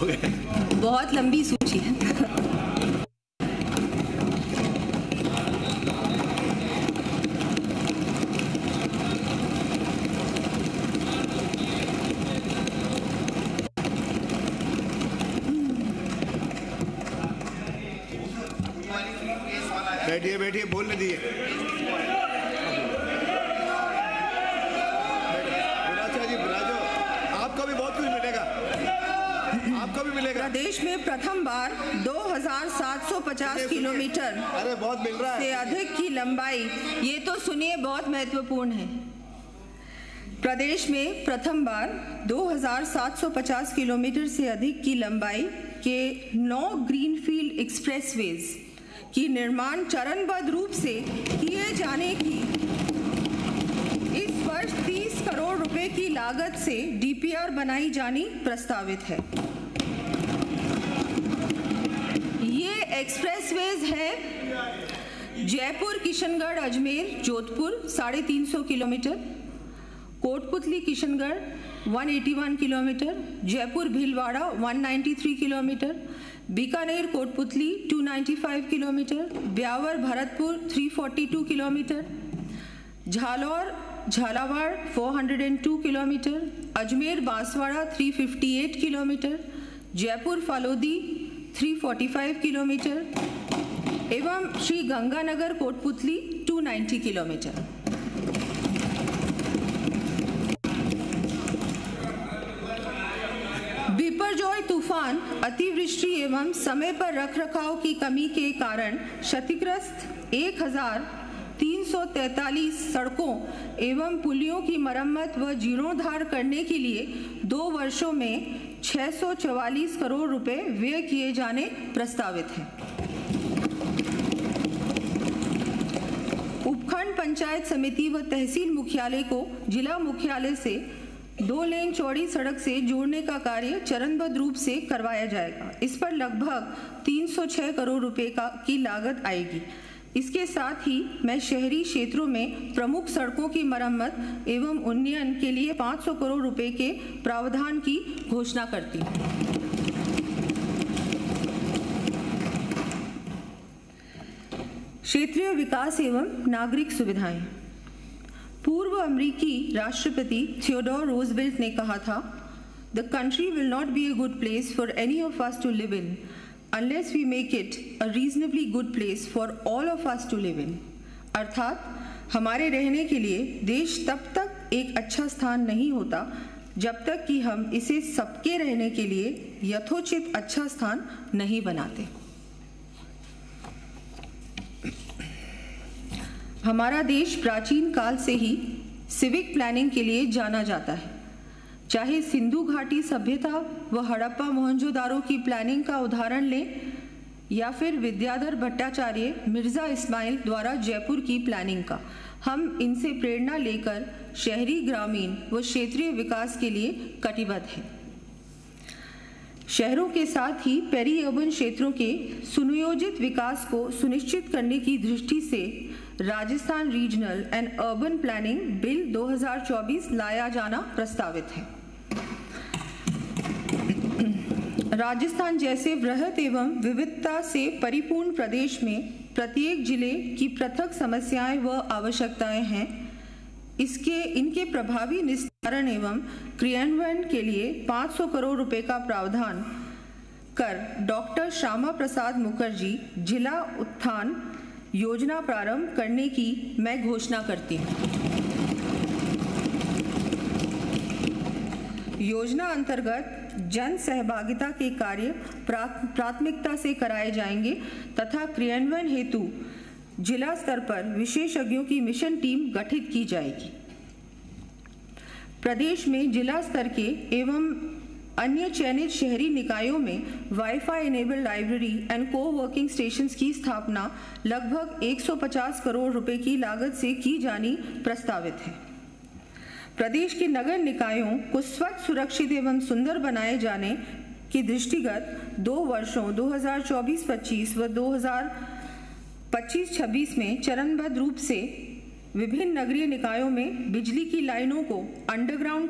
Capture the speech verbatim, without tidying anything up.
हो गए। बहुत लंबी सूची है। बैठिए बैठिए, बोलने दिए। देश में प्रथम बार दो हज़ार सात सौ पचास किलोमीटर अरे बहुत मिल रहा है से अधिक की लंबाई, ये तो सुनिए बहुत महत्वपूर्ण है। प्रदेश में प्रथम बार दो हज़ार सात सौ पचास किलोमीटर से अधिक की लंबाई के नौ ग्रीनफील्ड एक्सप्रेसवेज की निर्माण चरणबद्ध रूप से किए जाने की इस वर्ष तीस करोड़ रुपए की लागत से डी पी आर बनाई जानी प्रस्तावित है। एक्सप्रेसवेज है जयपुर किशनगढ़ अजमेर जोधपुर साढ़े तीन सौ किलोमीटर, कोटपुतली किशनगढ़ एक सौ इक्यासी किलोमीटर, जयपुर भीलवाड़ा एक सौ तिरानवे किलोमीटर, बीकानेर कोटपुतली दो सौ पचानवे किलोमीटर, ब्यावर भरतपुर तीन सौ बयालीस किलोमीटर, झालोर झालावाड़ चार सौ दो किलोमीटर, अजमेर बांसवाड़ा तीन सौ अट्ठावन किलोमीटर, जयपुर फालोदी तीन सौ पैंतालीस किलोमीटर एवं श्री गंगानगर कोटपुतली दो सौ नब्बे किलोमीटर। बिपरजॉय तूफान, अतिवृष्टि एवं समय पर रखरखाव की कमी के कारण क्षतिग्रस्त एक हज़ार तीन सौ तैंतालीस सड़कों एवं पुलियों की मरम्मत व जीर्णोद्धार करने के लिए दो वर्षों में छह सौ चवालीस करोड़ रुपए व्यय किए जाने प्रस्तावित हैं। उपखंड पंचायत समिति व तहसील मुख्यालय को जिला मुख्यालय से दो लेन चौड़ी सड़क से जोड़ने का कार्य चरणबद्ध रूप से करवाया जाएगा। इस पर लगभग तीन सौ छह करोड़ रुपए का की लागत आएगी। इसके साथ ही मैं शहरी क्षेत्रों में प्रमुख सड़कों की मरम्मत एवं उन्नयन के लिए पाँच सौ करोड़ रुपए के प्रावधान की घोषणा करती हूँ। क्षेत्रीय विकास एवं नागरिक सुविधाएं। पूर्व अमेरिकी राष्ट्रपति थियोडोर रूजवेल्ट ने कहा था, the country will not be a good place for any of us to live in unless we make it a reasonably good place for all of us to live in। अर्थात हमारे रहने के लिए देश तब तक एक अच्छा स्थान नहीं होता जब तक कि हम इसे सबके रहने के लिए यथोचित अच्छा स्थान नहीं बनाते। हमारा देश प्राचीन काल से ही सिविक प्लानिंग के लिए जाना जाता है। चाहे सिंधु घाटी सभ्यता व हड़प्पा मोहनजोदारो की प्लानिंग का उदाहरण लें या फिर विद्याधर भट्टाचार्य मिर्जा इस्माइल द्वारा जयपुर की प्लानिंग का, हम इनसे प्रेरणा लेकर शहरी ग्रामीण व क्षेत्रीय विकास के लिए कटिबद्ध हैं। शहरों के साथ ही पेरी अर्बन क्षेत्रों के सुनियोजित विकास को सुनिश्चित करने की दृष्टि से Rajasthan regional and urban planning bill दो हज़ार चौबीस लाया जाना प्रस्तावित है। राजस्थान जैसे वृहत एवं विविधता से परिपूर्ण प्रदेश में प्रत्येक जिले की पृथक समस्याएं व आवश्यकताएं हैं। इसके इनके प्रभावी निस्तारण एवं क्रियान्वयन के लिए पाँच सौ करोड़ रुपए का प्रावधान कर डॉक्टर श्यामा प्रसाद मुखर्जी जिला उत्थान योजना प्रारंभ करने की मैं घोषणा करती हूँ। योजना अंतर्गत जन सहभागिता के कार्य प्राथमिकता से कराए जाएंगे तथा क्रियान्वयन हेतु जिला स्तर पर विशेषज्ञों की मिशन टीम गठित की जाएगी। प्रदेश में जिला स्तर के एवं अन्य चयनित शहरी निकायों में wifi enabled library and coworking station की स्थापना लगभग एक सौ पचास करोड़ रुपए की लागत से की जानी प्रस्तावित है। प्रदेश के नगर निकायों को स्वच्छ सुरक्षित एवं सुंदर बनाए जाने के दृष्टिगत दो वर्षों दो हज़ार चौबीस पच्चीस व दो हज़ार पच्चीस छब्बीस में चरणबद्ध रूप से विभिन्न नगरीय निकायों में बिजली की लाइनों को अंडरग्राउंड